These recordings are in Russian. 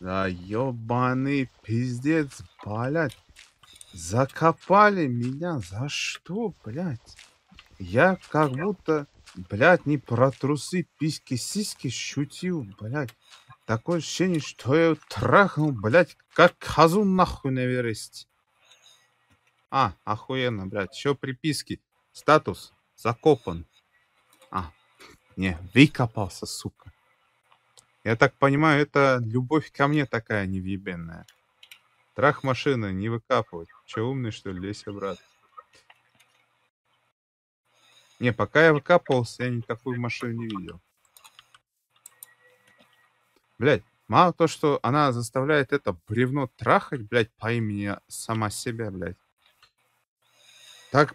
Да ебаный пиздец, блядь. Закопали меня. За что, блядь? Я как будто, блядь, не про трусы, письки, сиськи шутил, блядь. Такое ощущение, что я трахнул, блядь, как хазу нахуй на вересть. А, охуенно, блядь. Еще приписки. Статус. Закопан. А, не, выкопался, сука. Я так понимаю, это любовь ко мне такая невъебенная. Трах машины, не выкапывать. Че, умный, что ли, лезь обратно? Не, пока я выкапывался, я никакую машину не видел. Блядь, мало то, что она заставляет это бревно трахать, блядь, по имени сама себя, блядь. Так,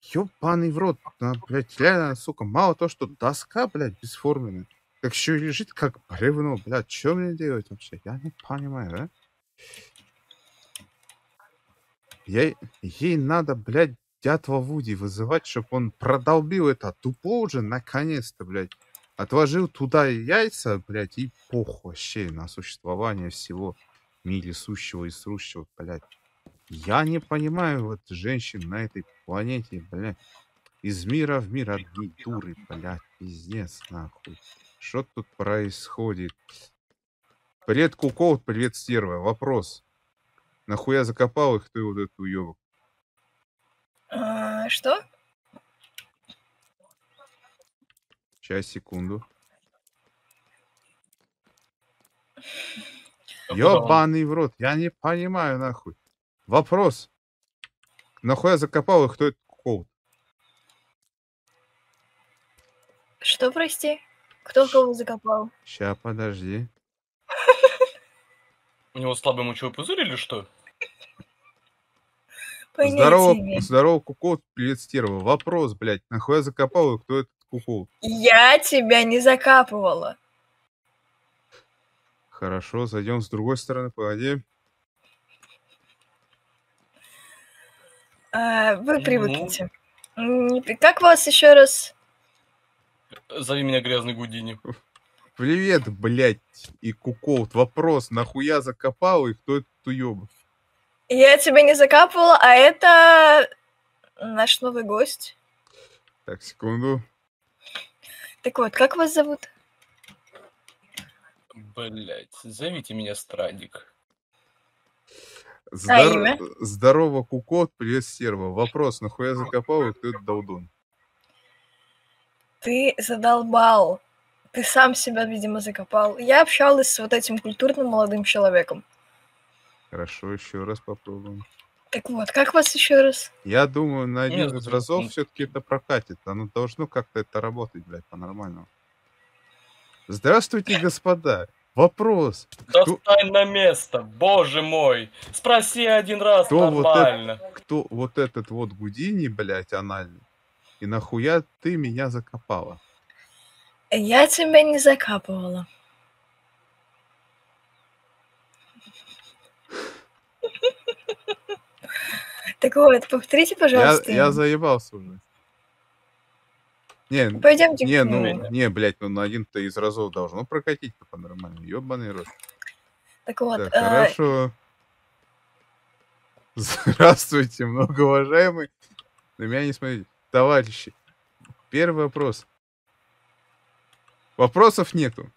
ёбаный в рот, она, блядь, реально, сука, мало то, что доска, блядь, бесформенная. Так еще и лежит как бревно, блядь, что мне делать вообще? Я не понимаю, да? Ей надо, блядь, дятла Вуди вызывать, чтобы он продолбил это тупо уже, наконец-то, блядь. Отложил туда яйца, блядь, и похуй вообще на существование всего мире сущего и срущего, блядь. Я не понимаю вот женщин на этой планете, блядь. Из мира в мир одни дуры, блядь, пиздец, нахуй. Что тут происходит? Привет, Кукол, привет, стерва. Вопрос. Нахуя закопал их ты, вот этот уёбок? Что? Сейчас, секунду. Ёбаный в рот, я не понимаю, нахуй. Вопрос. Нахуя закопал их, кто этот Кукол? Что, прости? Кто кого закопал? Ща, подожди. У него слабый мочевой пузырь или что? Здорово, Кукол, привет, стерва. Вопрос, блядь, нахуя закопал и кто этот Кукол? Я тебя не закапывала. Хорошо, зайдем с другой стороны, погоди. Вы привыкнете. Как вас еще раз... Зови меня грязный Гудини. Привет, блядь, и Кукол. Вопрос, нахуя закопал и кто это туёбок? Я тебя не закапывала, а это наш новый гость. Так, секунду. Так вот, как вас зовут? Блядь, зовите меня Страдик. Здорово, Кукол, привет, стерва. Вопрос, нахуя закопал и кто это долдун? Ты задолбал. Ты сам себя, видимо, закопал. Я общалась с вот этим культурным молодым человеком. Хорошо, еще раз попробуем. Так вот, как вас еще раз? Я думаю, на один из разов все-таки это прокатит. Оно должно как-то это работать, блядь, по-нормальному. Здравствуйте, господа. Вопрос. Достань на место, боже мой. Спроси один раз, кто нормально. Кто вот этот вот Гудини, блядь, анальный? И нахуя ты меня закопала? Я тебя не закапывала. Так вот, повторите, пожалуйста. Я заебался уже. Не, пойдемте к нему. Не, блядь, ну на один-то из разов должно прокатить по-нормальному. Ёбаный рот. Так вот. Хорошо. Здравствуйте, многоуважаемый. На меня не смотрите. Товарищи, первый вопрос. Вопросов нету.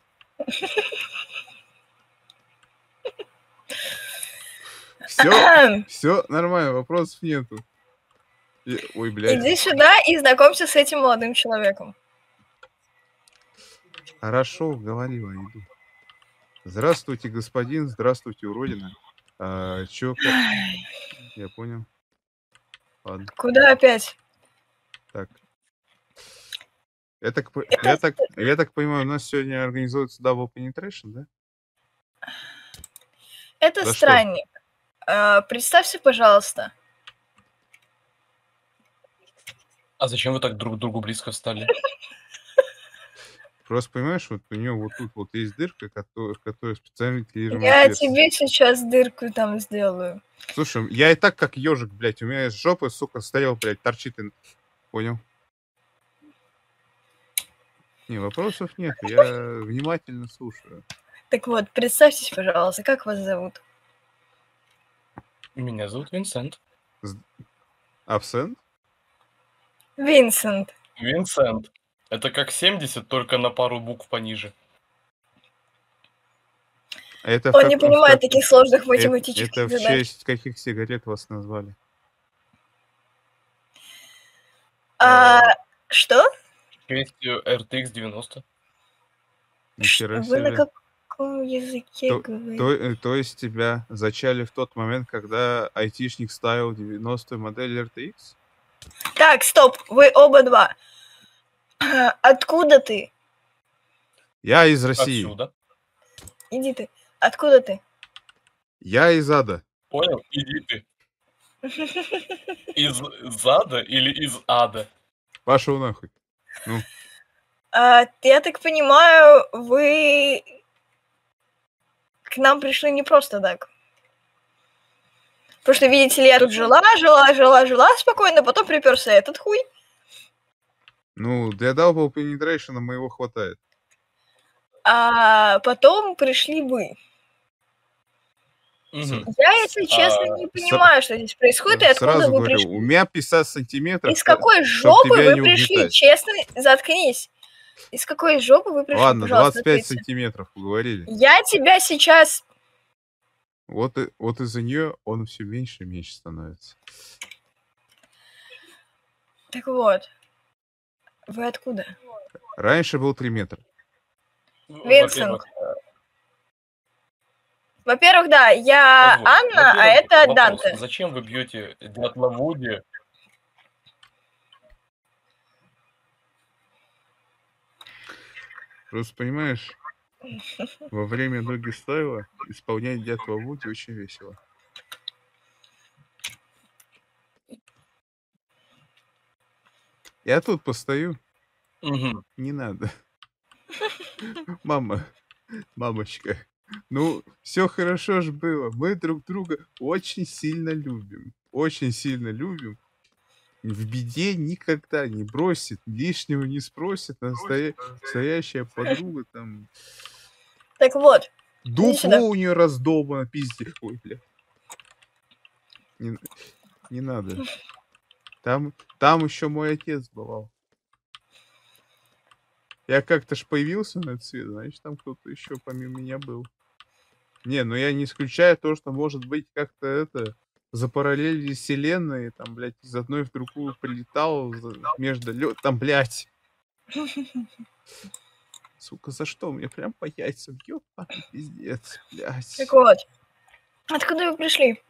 Все нормально, вопросов нету. Ой, блядь. Иди сюда и знакомься с этим молодым человеком. Хорошо, говорила, иду. Здравствуйте, господин, здравствуйте, уродина. Че? Я понял. Ладно. Куда опять? Так. Я так понимаю, у нас сегодня организуется double penetration, да? Это да странник. Представься, пожалуйста. А зачем вы так друг к другу близко встали? Просто понимаешь, вот у нее вот тут вот есть дырка, которая специально... Я тебе сейчас дырку там сделаю. Слушай, я и так как ежик, блядь, у меня из жопы, сука, стоял, блядь, торчит и... Понял. Не, вопросов нет, я внимательно слушаю. Так вот, представьтесь, пожалуйста, как вас зовут? Меня зовут Винсент. Абсент? Винсент. Винсент. Это как 70, только на пару букв пониже. Это он не понимает таких сложных математических задач. Это в честь каких сигарет вас назвали? Что? В честь RTX 90. Вы на каком языке говорите? То есть тебя зачали в тот момент, когда айтишник ставил 90-ю модель RTX? Так, стоп, вы оба два. Откуда ты? Я из России. Отсюда. Иди ты. Откуда ты? Я из ада. Понял? Иди ты. Из ада или из ада? Пошел нахуй. Ну. Я так понимаю, вы к нам пришли не просто так. Потому что, видите ли, я тут жила спокойно, потом приперся этот хуй. Ну, для double penetration моего хватает. А потом пришли вы. Угу. Я, если честно, не понимаю, что здесь происходит и откуда сразу вы говорю, пришли. У меня 50 сантиметров. Из какой жопы вы пришли? Угнетать. Честно, заткнись. Из какой жопы вы пришли? Ладно, пожалуйста, 25 ответьте. Сантиметров, уговорили. Я тебя сейчас... Вот из-за нее он все меньше и меньше становится. Так вот. Вы откуда? Раньше был 3 метра. Винсент. Во-первых, да, я Анна, а это вопрос. Данте. Зачем вы бьете Дятла Вуди? Просто понимаешь, во время Доги Стайла исполнять Дятла Вуди очень весело. Я тут постою. Угу. Не надо. Мамочка. Ну, все хорошо ж было. Мы друг друга очень сильно любим. Очень сильно любим. В беде никогда не бросит. Лишнего не спросит. Настоящая подруга там. Так вот. Дупло у нее раздолбано, пиздец. Ой, бля. Не надо. Там еще мой отец бывал. Я как-то ж появился на этот свет, значит, там кто-то еще помимо меня был. Не, ну я не исключаю то, что, может быть, как-то это запараллелили вселенные, там, блядь, из одной в другую прилетал между... Там, блядь. Сука, за что? Мне прям по яйцам, ёпта, пиздец, блядь. Так вот, откуда вы пришли?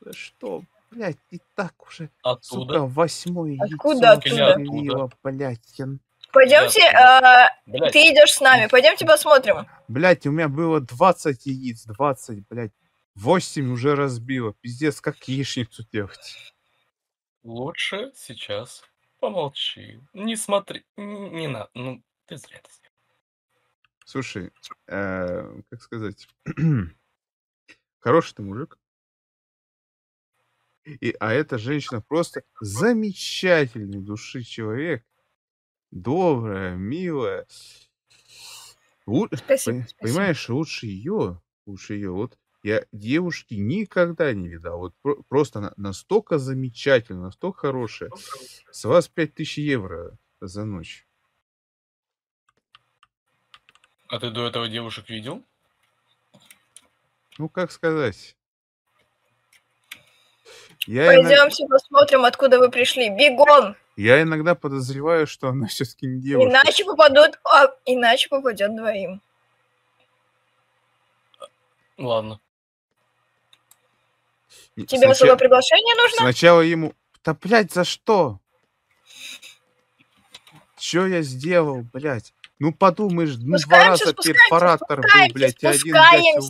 За что, блядь, и так уже, оттуда? Сука, 8-е откуда, яйцо прилило, блядь, я... Пойдемте, ты идешь с нами, пойдемте посмотрим. Блять, у меня было 20 яиц, 20, блять, 8 уже разбило, пиздец, как яичницу делать. Лучше сейчас помолчи, не смотри, не надо, ну, ты зря. Слушай, как сказать, хороший ты мужик. А эта женщина просто замечательный души человек. Добрая, милая. Спасибо, понимаешь, спасибо. лучше ее. Вот я девушки никогда не видал. Вот просто настолько замечательно, настолько хорошая. С вас 5000 евро за ночь. А ты до этого девушек видел? Ну, как сказать. Пойдемте посмотрим, откуда вы пришли. Бегом! Я иногда подозреваю, что она все-таки не девушка. Иначе попадет двоим. Ладно. Тебе особое приглашение нужно? Сначала ему... Да, блядь, за что? Че я сделал, блядь? Ну, подумаешь, ну, 2 раза перфоратор был, блядь, и один,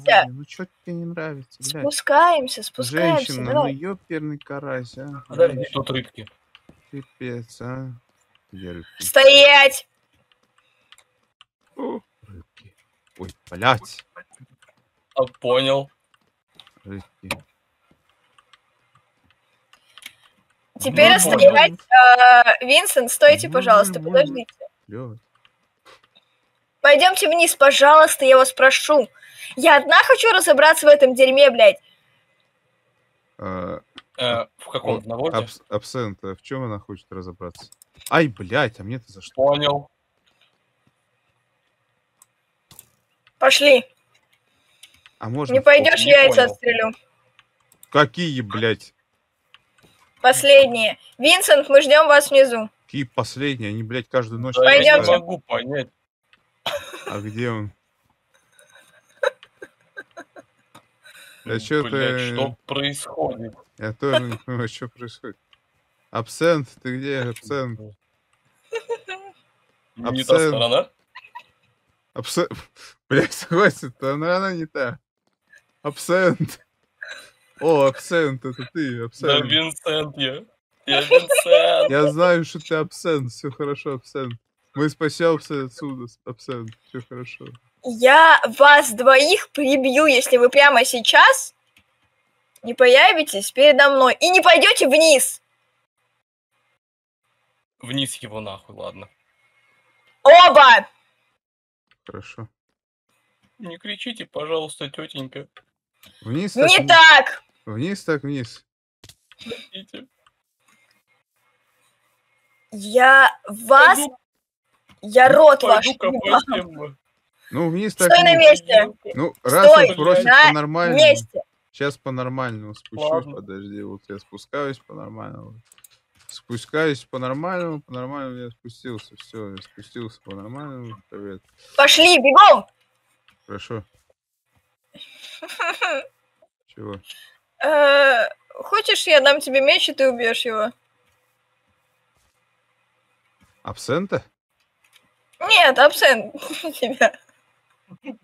блядь, ну, что тебе не нравится, блядь? Спускаемся. Женщина, давай. Ну, ёперный карась, а. Подожди, тут рыбки. Пипец, а. Стоять! О, рыбки. Ой, блядь. А, понял. Рыбки. Теперь ну, оставлять, Винсент, стойте, пожалуйста, подождите. Пойдемте вниз, пожалуйста, я вас прошу. Я одна хочу разобраться в этом дерьме, блядь. В каком наводе? Абсент, в чем она хочет разобраться? Ай, блядь, а мне-то за что? Понял. Пошли. А можно... Не пойдешь, яйца отстрелю. Какие, блядь? Последние. Винсент, мы ждем вас внизу. Какие последние? Они, блядь, каждую ночь... Да, я не могу понять. А где он? Блядь, что происходит? Я тоже не понимаю, что происходит. Абсент, ты где? Абсент. Не та сторона? Абсент. Блядь, согласен, сторона не та. Абсент. О, Абсент, это ты, Абсент. Да, Винсент, я Винсент. Я знаю, что ты Абсент, все хорошо, Абсент. Мы спасемся отсюда, Абсент, все хорошо. Я вас двоих прибью, если вы прямо сейчас не появитесь передо мной и не пойдете вниз. Вниз его нахуй, ладно. Оба! Хорошо. Не кричите, пожалуйста, тетенька. Вниз так, не вниз. Так! Вниз так, вниз. Я вас... Пойду. Я рот ваш. Ну, вниз так. Стой на месте! Ну, раз он просит по-нормальному. Сейчас по-нормальному спущусь. Ладно. Подожди, вот я спускаюсь по-нормальному. Спускаюсь по-нормальному, я спустился. Все, я спустился по-нормальному. Привет. Пошли, бегом! Хорошо. Чего? Хочешь, я дам тебе меч, и ты убьешь его? Абсента? Нет, абсент тебя.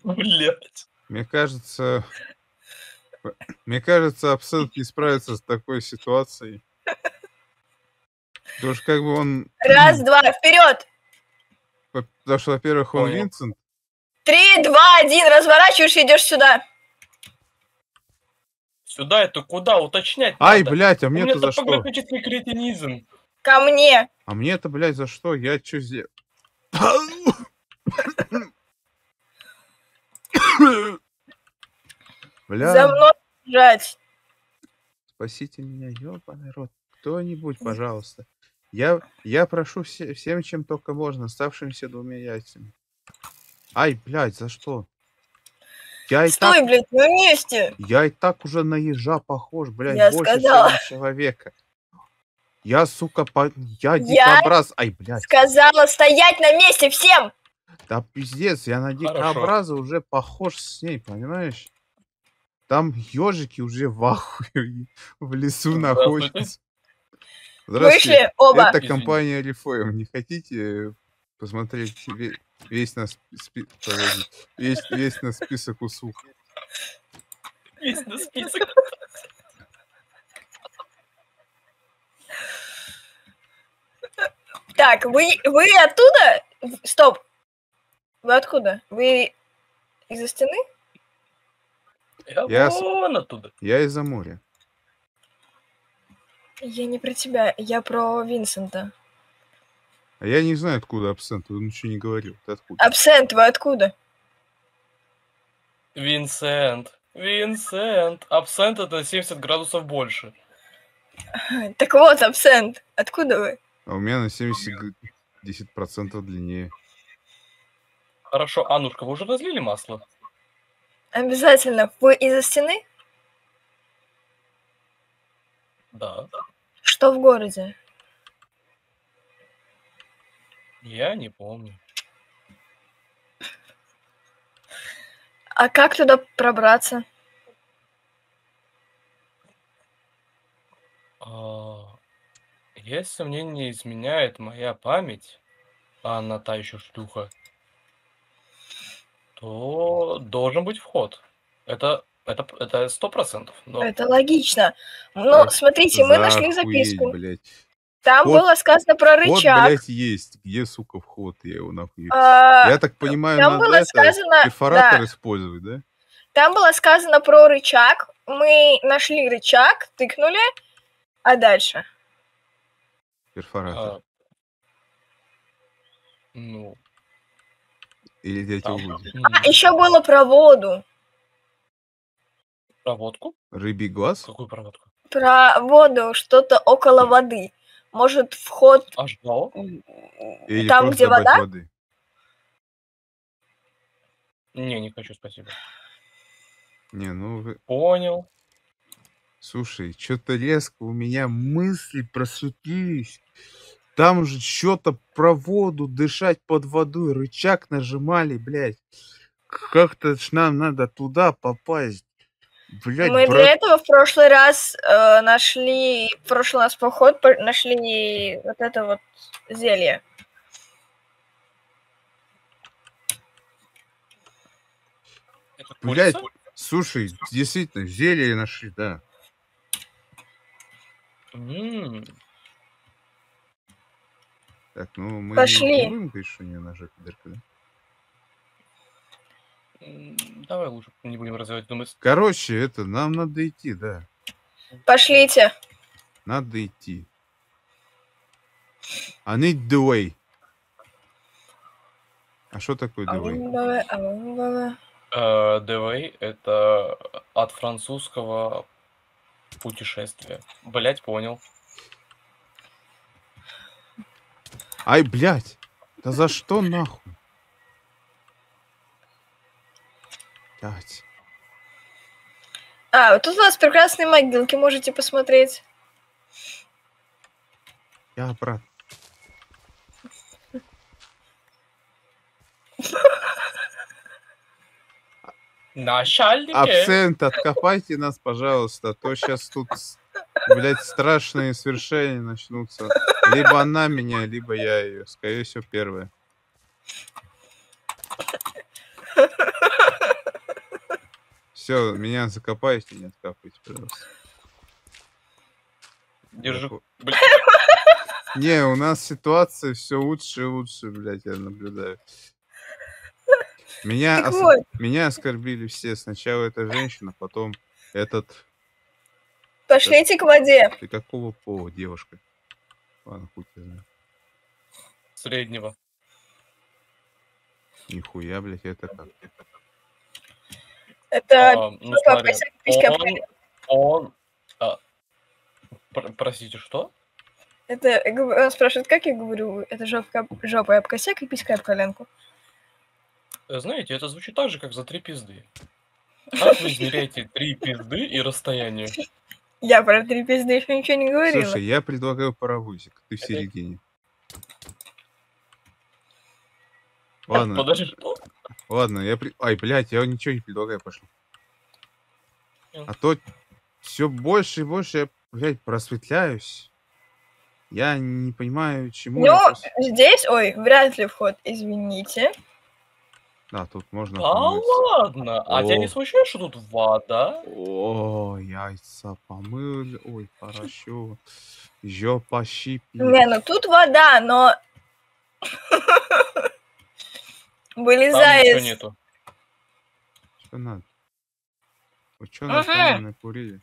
Блять. Мне кажется, абсент не справится с такой ситуацией. Потому что как бы он... Раз, два, вперед! Потому что, во-первых, он Винсент. 3, 2, 1, разворачиваешься и идешь сюда. Сюда это куда? Уточнять надо. Ай, блядь, а мне-то за что? У меня топографический кретинизм. Ко мне. А мне-то, блядь, за что? Я чё сделал? Бля. За мной бежать. Спасите меня, ёбаный рот. Кто-нибудь, пожалуйста. Я прошу всем, чем только можно, оставшимися 2 яйцами. Ай, блядь, за что? Я стой, так... блядь, на месте. Я и так уже на ежа похож, блядь, я больше всего человека. Я, сука, я дикобраз. Ай, блядь. Сказала стоять на месте всем. Да пиздец, я на дикобраза уже похож с ней, понимаешь? Там ежики уже в ахуе в лесу находятся. Вышли оба. Это компания Reflame. Не хотите посмотреть весь на список услуг? Весь на список. Так, вы оттуда? Стоп. Вы откуда? Вы из-за стены? Я вон оттуда. Я из-за моря. Я не про тебя, я про Винсента. А я не знаю, откуда Абсент, он ничего не говорил. Ты откуда? Абсент, вы откуда? Винсент, Винсент. Абсент это 70 градусов больше. Так вот, Абсент, откуда вы? А у меня на 70% длиннее. Хорошо, Аннушка, вы уже разлили масло? Обязательно. Вы из-за стены? Да. Что в городе? Я не помню. А как туда пробраться? Если мне не изменяет моя память, а она та еще штука, то должен быть вход. Это 100%. Но... Это логично. Но смотрите, мы нашли записку. Блядь. Там вход, было сказано про рычаг. Вход, блядь, есть. Где, сука, вход? Я его нахуй. Я так понимаю, там надо было сказано... перфоратор да. использовать, да? Там было сказано про рычаг. Мы нашли рычаг, тыкнули, а дальше? Перфоратор. Ну... Или дети. Еще было про воду. Проводку? Рыбий глаз? Какую проводку? Про воду, что-то около воды. Может, вход... А что? Или там, где вода? Воды. Не хочу, спасибо. Не, ну вы... Понял. Слушай, что-то резко у меня мысли просветлились. Там же что-то про воду, дышать под водой, рычаг нажимали, блядь. Как-то ж нам надо туда попасть. Блядь, мы для этого в прошлый раз нашли, в прошлый раз поход нашли вот это вот зелье. Блядь, слушай, действительно, зелье нашли, да. Так, ну мы не будем, конечно, не нажать дырку, да? Давай лучше не будем развивать эту мысль. Короче, это нам надо идти, да. Пошлите. Надо идти. I need the way. А что такое the way? The way — это от французского путешествия. Блять, понял. Ай, блять! Да за что нахуй? Блять. А, вот тут у нас прекрасные могилки, можете посмотреть. Я обратно. Начальники. Абсент, откопайте нас, пожалуйста, а то сейчас тут, блядь, страшные свершения начнутся. Либо она меня, либо я ее. Скорее всего, первое. Все, меня закопайте, не откапывайте, пожалуйста. Держи. Не, у нас ситуация все лучше и лучше, блядь, я наблюдаю. Меня оскорбили все. Сначала эта женщина, потом этот... Пошлите к воде. Ты какого пола, девушка? Ладно, хуй я знаю. Среднего. Нихуя, блядь, это как? Это... ну, смотри, простите, что? Это... Он спрашивает, как я говорю? Это жопа об косяк и писька об коленку. Знаете, это звучит так же, как за 3 пизды. Как вы измеряете 3 пизды и расстояние? Я про 3 пизды еще ничего не говорила. Слушай, я предлагаю паровозик. Ты в середине. Ладно. Подожди, что? Ладно, Ай, блядь, я ничего не предлагаю, пошли. А то все больше и больше я, блядь, просветляюсь. Я не понимаю, чему... Ну, здесь, ой, вряд ли вход, извините. Да, тут можно... Да ладно! А тебя не смущает, что тут вода? О, яйца помыли. Ой, хорошо. Жопа щипнет. Не, ну тут вода, но... Вылезает. Там ничего нету. Что надо? Вы что нас там накурили?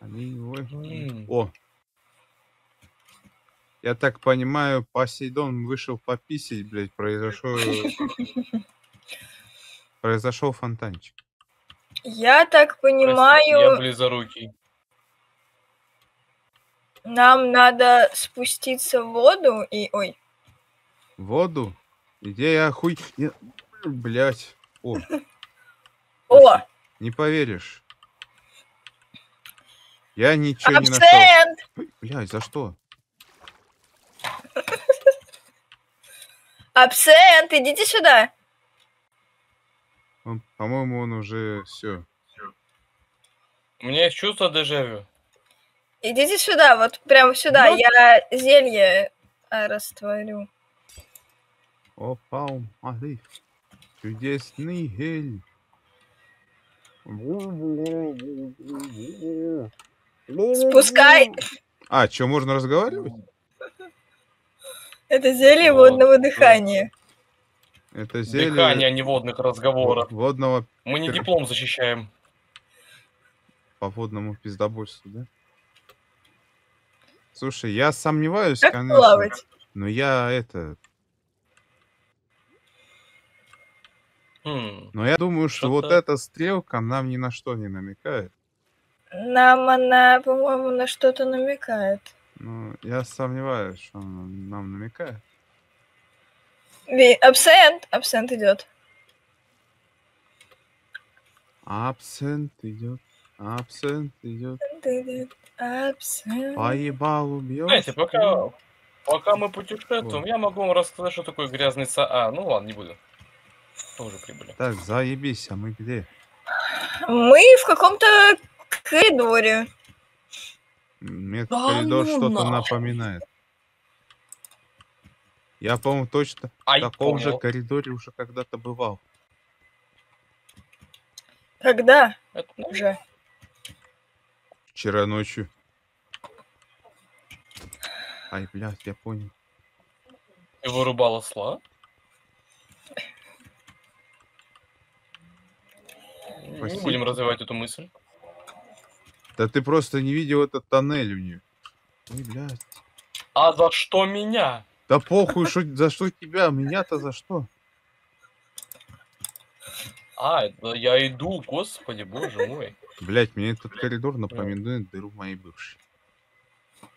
Они... О! Я так понимаю, Посейдон вышел пописить, блядь, произошел фонтанчик. Я так понимаю... Я близорукий. Нам надо спуститься в воду и... Ой. В воду? Идея охуй... Блядь. О. О! Не поверишь. Я ничего не нашел. Блядь, за что? Абсент, идите сюда. По-моему, он уже все. У меня есть чувство дежавю. Идите сюда, вот прямо сюда. Вот. Я зелье растворю. Опа, смотри. Чудесный гель. Спускай. А, что, можно разговаривать? Это зелье водного дыхания. Это зелье... Дыхание, а не водных разговоров. Водного... Мы не диплом защищаем. По водному пиздобольству, да? Слушай, я сомневаюсь, как конечно. Плавать? Но я это... Но я думаю, что вот эта стрелка нам ни на что не намекает. Нам она, по-моему, на что-то намекает. Ну, я сомневаюсь, что она нам намекает. Абсент! Абсент идет. Абсент идет. Абсент идет. Абсент. Поебал убьет. Знаете, пока мы путешествуем, я могу вам рассказать, что такое грязный саа. Ну ладно, не буду. Тоже прибыли. Так, заебись, а мы где? Мы в каком-то коридоре. Мне этот коридор что-то напоминает. Я, по-моему, точно в таком же коридоре уже когда-то бывал. Когда? Это уже. Вчера ночью. Ай, блядь, я понял. Ты вырубал осла? Спасибо. Не будем развивать эту мысль. Да ты просто не видел этот тоннель у нее. Ой, блядь. А за что меня? Да похуй, за что тебя? Меня-то за что? А, я иду, господи, боже мой. Блять, мне этот коридор напоминает дыру моей бывшей.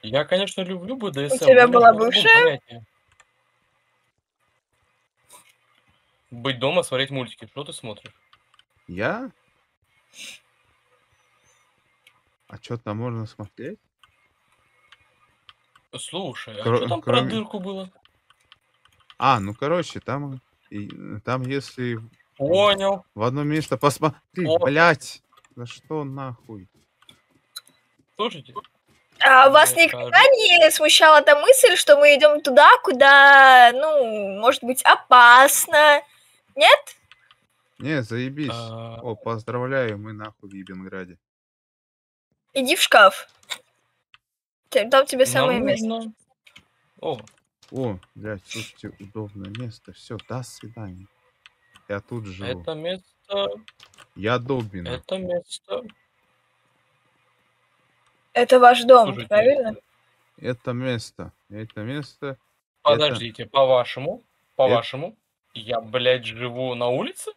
Я, конечно, люблю БДСМ. У тебя была бывшая? Быть дома, смотреть мультики. Что ты смотришь? Я? А что там можно смотреть? Слушай, а что там про дырку было? А, ну короче, там если... Понял. В одно место посмотри, блять. За что нахуй? Слушайте. А вас никогда не смущала та мысль, что мы идем туда, куда, ну, может быть, опасно? Нет? Не, заебись. О, поздравляю, мы нахуй в Ебенграде. Иди в шкаф. Там тебе самое место. О, блядь, слушайте, удобное место. Все, до свидания. Я тут живу. Это место... Я Добин. Это место... Это ваш дом, слушайте, правильно? Это место... Подождите, это... по-вашему, я, блядь, живу на улице?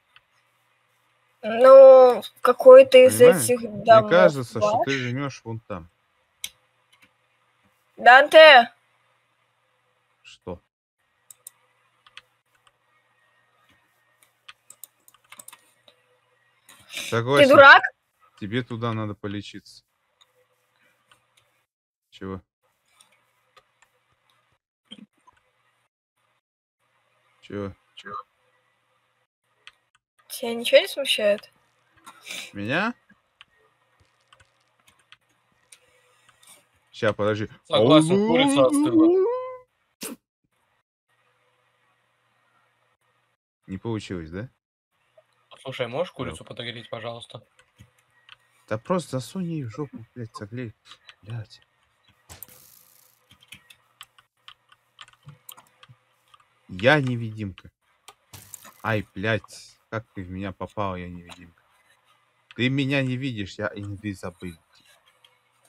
Ну, какой-то из этих домов. Мне кажется, что ты живешь вон там. Данте! Что? Согласен. Ты дурак? Тебе туда надо полечиться. Чего? Чего? Тебя ничего не смущает? Меня? Сейчас, подожди. Согласен, курица остыла. Не получилось, да? Слушай, можешь курицу подогреть, пожалуйста? Да просто засунь ей в жопу, блядь, согрей. Блядь. Я невидимка. Ай, блядь, как ты в меня попал, я невидимка. Ты меня не видишь, я инвизабыл.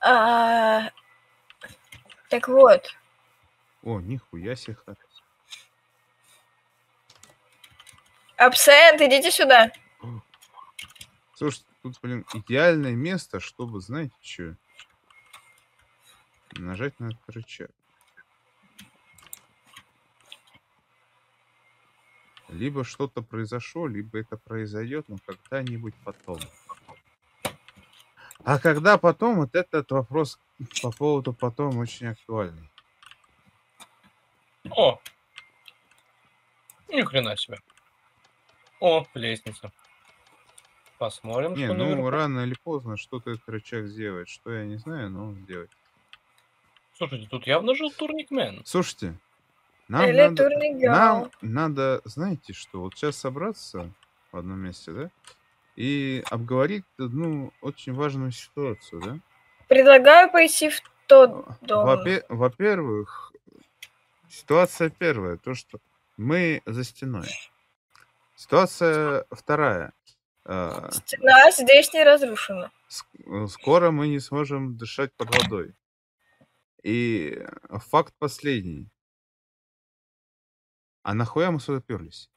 Так вот. О, нихуя себе. Абсент, идите сюда. Слушай, тут, блин, идеальное место, чтобы, знаете, что? Нажать на этот рычаг. Либо что-то произошло, либо это произойдет, но когда-нибудь потом. А когда потом, вот этот вопрос по поводу потом очень актуальный. О! Ни хрена себе. О, лестница. Посмотрим. Не, ну наверху. Рано или поздно что-то этот рычаг сделает. Что я не знаю, но он сделает. Слушайте, тут явно жил турникмен. Слушайте, нам надо, знаете что, вот сейчас собраться в одном месте, да? И обговорить одну очень важную ситуацию, да? Предлагаю пойти в тот дом. Во-первых, ситуация первая, то что мы за стеной. Ситуация вторая. Стена здесь не разрушена. Скоро мы не сможем дышать под водой. И факт последний. А нахуя мы сюда перлись?